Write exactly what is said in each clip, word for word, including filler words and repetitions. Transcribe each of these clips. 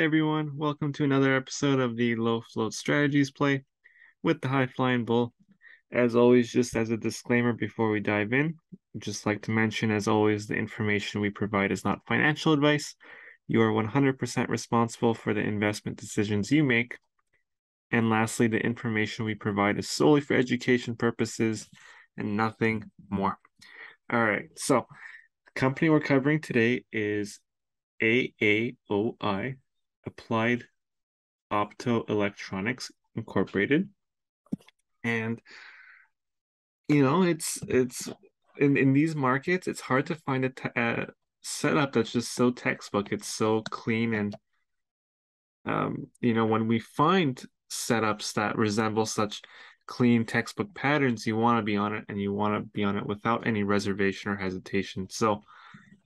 Hey everyone, welcome to another episode of the Low Float Strategies Play with the High Flying Bull. As always, just as a disclaimer before we dive in, I'd just like to mention, as always, the information we provide is not financial advice. You are one hundred percent responsible for the investment decisions you make. And lastly, the information we provide is solely for education purposes and nothing more. All right, so the company we're covering today is A A O I. Applied Opto Electronics Incorporated. And you know, it's it's in, in these markets, it's hard to find a te- uh, setup that's just so textbook. It's so clean, and um, you know, when we find setups that resemble such clean textbook patterns, you want to be on it, and you want to be on it without any reservation or hesitation. So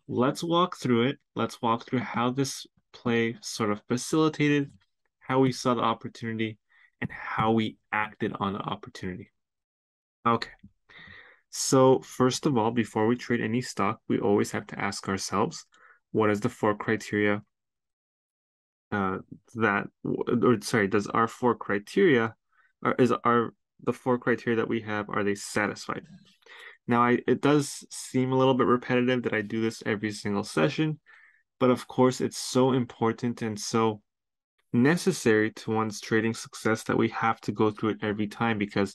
let's walk through it. Let's walk through how this play sort of facilitated, how we saw the opportunity, and how we acted on the opportunity. Okay, so first of all, before we trade any stock, we always have to ask ourselves, what is the four criteria uh, that, or sorry, does our four criteria, or is our, the four criteria that we have, are they satisfied? Now, I, it does seem a little bit repetitive that I do this every single session, but of course, it's so important and so necessary to one's trading success that we have to go through it every time, because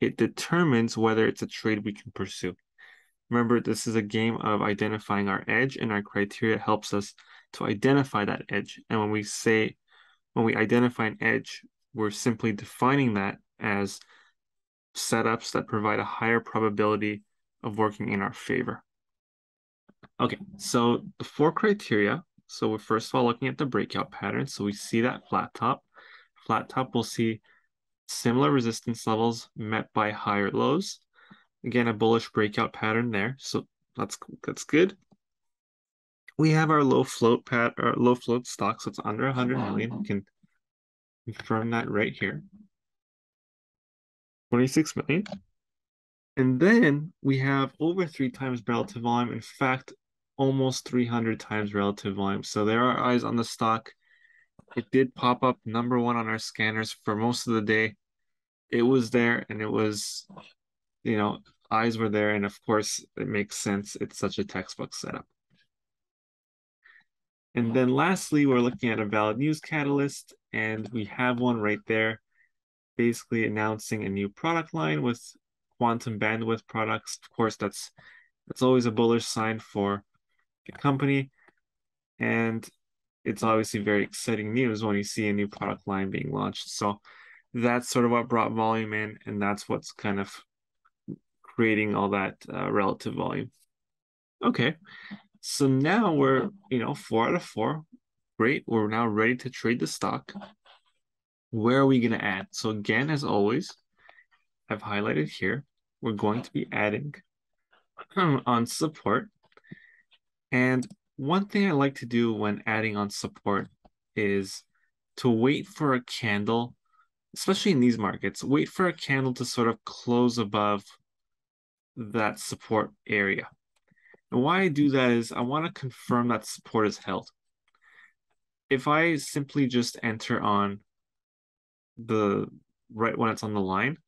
it determines whether it's a trade we can pursue. Remember, this is a game of identifying our edge, and our criteria helps us to identify that edge. And when we say, when we identify an edge, we're simply defining that as setups that provide a higher probability of working in our favor. Okay, so the four criteria. So we're first of all looking at the breakout pattern. So we see that flat top. Flat top, we'll see similar resistance levels met by higher lows. Again, a bullish breakout pattern there. So that's that's good. We have our low float pat, or low float stock. So it's under one hundred million. We can confirm that right here. twenty-six million. And then we have over three times relative volume. In fact, almost three hundred times relative volume. So there are eyes on the stock. It did pop up number one on our scanners for most of the day. It was there, and it was, you know, eyes were there. And of course, it makes sense. It's such a textbook setup. And then lastly, we're looking at a valid news catalyst, and we have one right there, basically announcing a new product line with quantum bandwidth products. Of course, that's that's always a bullish sign for the company, and it's obviously very exciting news when you see a new product line being launched. So that's sort of what brought volume in, and that's what's kind of creating all that uh, relative volume. Okay, so now we're, you know, four out of four. Great, we're now ready to trade the stock. Where are we going to add? So again, as always, I've highlighted here, we're going to be adding on support. And one thing I like to do when adding on support is to wait for a candle, especially in these markets, wait for a candle to sort of close above that support area. And why I do that is I want to confirm that support is held. If I simply just enter on the right when it's on the line,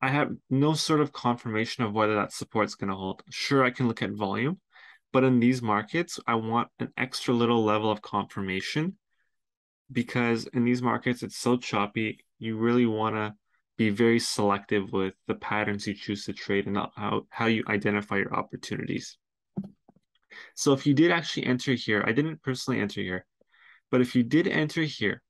I have no sort of confirmation of whether that support's going to hold. Sure, I can look at volume, but in these markets, I want an extra little level of confirmation, because in these markets, it's so choppy. You really want to be very selective with the patterns you choose to trade and how, how you identify your opportunities. So if you did actually enter here, I didn't personally enter here, but if you did enter here,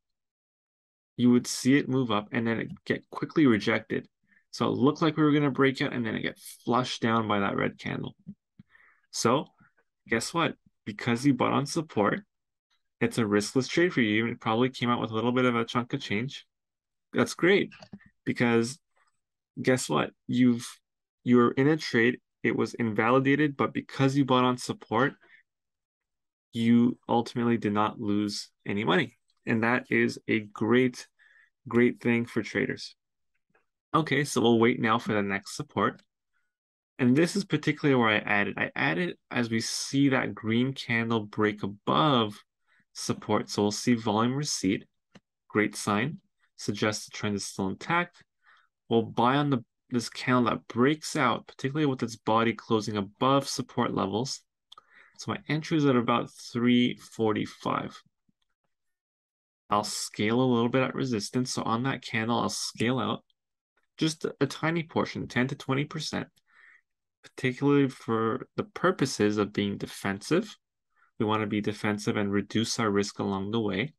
you would see it move up and then it get quickly rejected. So it looked like we were going to break out, and then it got flushed down by that red candle. So guess what? Because you bought on support, it's a riskless trade for you. It probably came out with a little bit of a chunk of change. That's great, because guess what? You've, you were in a trade. It was invalidated, but because you bought on support, you ultimately did not lose any money. And that is a great, great thing for traders. Okay, so we'll wait now for the next support. And this is particularly where I added. I added as we see that green candle break above support. So we'll see volume recede, great sign, suggests the trend is still intact. We'll buy on the this candle that breaks out, particularly with its body closing above support levels. So my entry is at about three forty-five. I'll scale a little bit at resistance. So on that candle, I'll scale out just a tiny portion, ten to twenty percent, particularly for the purposes of being defensive. We want to be defensive and reduce our risk along the way.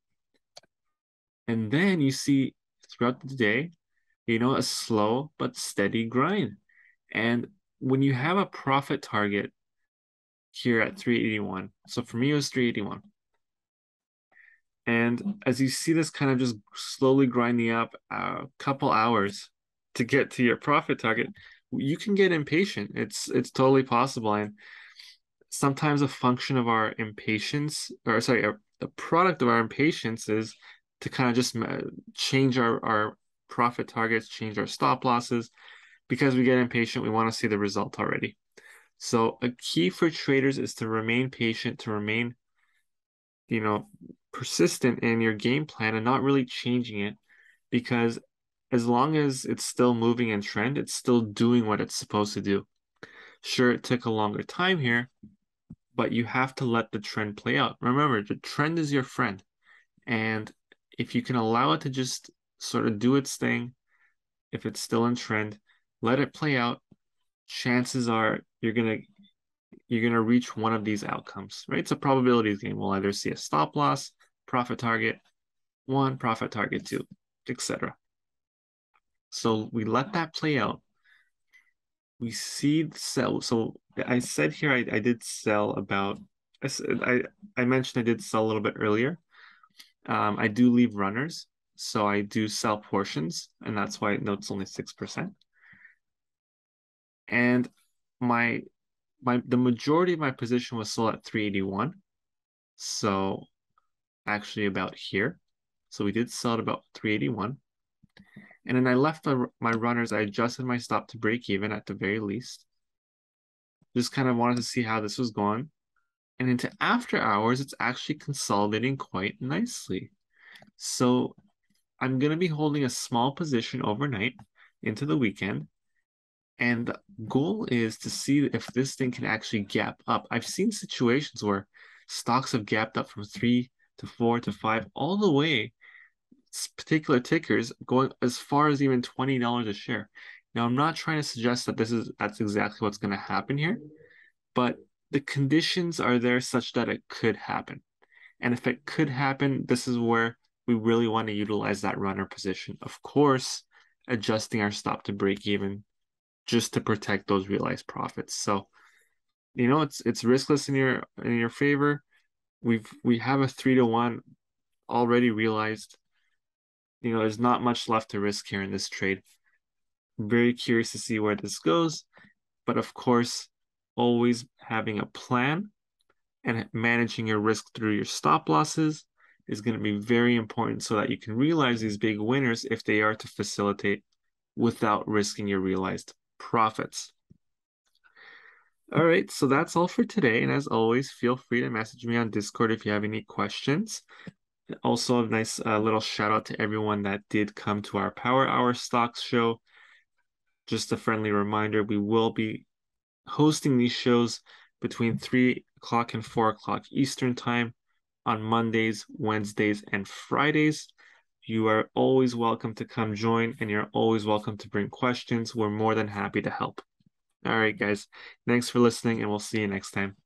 And then you see throughout the day, you know, a slow but steady grind. And when you have a profit target here at three eighty-one, so for me it was three eighty-one. And as you see this kind of just slowly grinding up a couple hours to get to your profit target, you can get impatient. It's it's totally possible. And sometimes a function of our impatience, or sorry, a, a product of our impatience is to kind of just change our, our profit targets, change our stop losses. Because we get impatient, we want to see the result already. So a key for traders is to remain patient, to remain, you know, persistent in your game plan and not really changing it, because as long as it's still moving in trend, it's still doing what it's supposed to do. Sure, it took a longer time here, but you have to let the trend play out. Remember, the trend is your friend. And if you can allow it to just sort of do its thing, if it's still in trend, let it play out, chances are you're gonna you're gonna reach one of these outcomes, right? It's a probabilities game. We'll either see a stop loss, profit target one, profit target two, et cetera. So we let that play out. We see sell. So I said here I, I did sell about. I, said, I I mentioned I did sell a little bit earlier. Um, I do leave runners, so I do sell portions, and that's why it notes only six percent. And my my the majority of my position was sold at three eighty-one, so actually about here. So we did sell at about three eighty-one. And then I left the, my runners. I adjusted my stop to break even at the very least. Just kind of wanted to see how this was going. And into after hours, it's actually consolidating quite nicely. So I'm going to be holding a small position overnight into the weekend. And the goal is to see if this thing can actually gap up. I've seen situations where stocks have gapped up from three to four to five all the way. Particular tickers going as far as even twenty dollars a share. Now, I'm not trying to suggest that this is that's exactly what's going to happen here, but the conditions are there such that it could happen. And if it could happen, this is where we really want to utilize that runner position. Of course, adjusting our stop to break even just to protect those realized profits. So, you know, it's it's riskless in your in your favor. We've we have a three to one already realized. You know, there's not much left to risk here in this trade. I'm very curious to see where this goes. But of course, always having a plan and managing your risk through your stop losses is going to be very important so that you can realize these big winners if they are to facilitate without risking your realized profits. All right, so that's all for today. And as always, feel free to message me on Discord if you have any questions. Also, a nice uh, little shout out to everyone that did come to our Power Hour Stocks show. Just a friendly reminder, we will be hosting these shows between three o'clock and four o'clock Eastern Time on Mondays, Wednesdays, and Fridays. You are always welcome to come join, and you're always welcome to bring questions. We're more than happy to help. All right, guys, thanks for listening, and we'll see you next time.